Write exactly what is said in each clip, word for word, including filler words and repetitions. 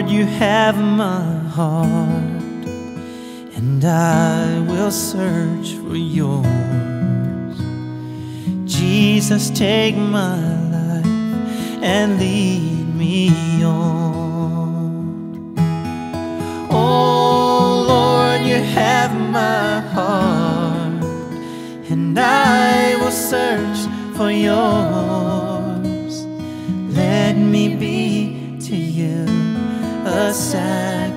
Lord, you have my heart, and I will search for yours. Jesus, take my life and lead me on. Oh Lord, you have my heart, and I will search for yours. Let me be to you a sacrifice.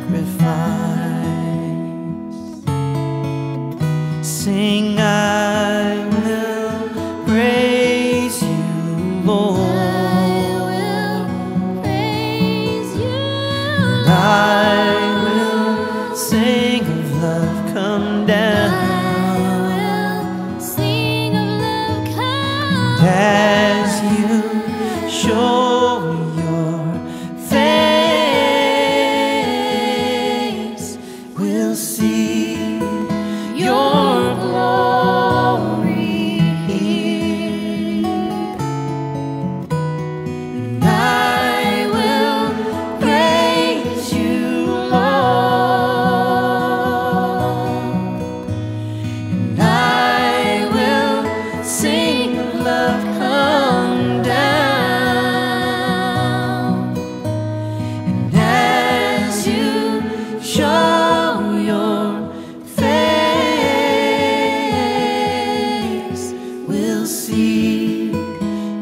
Sing, I will praise you, Lord. I will praise you, Lord. I will sing of love come down. I will sing of love come down. As you show me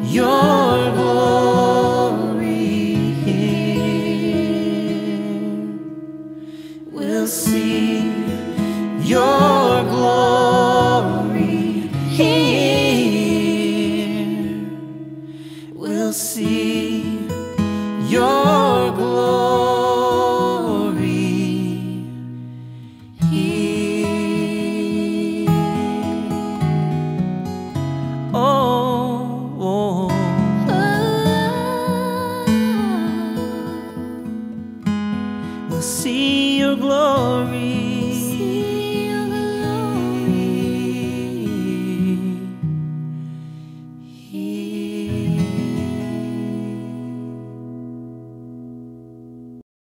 your glory here. We'll see your glory here. We'll see your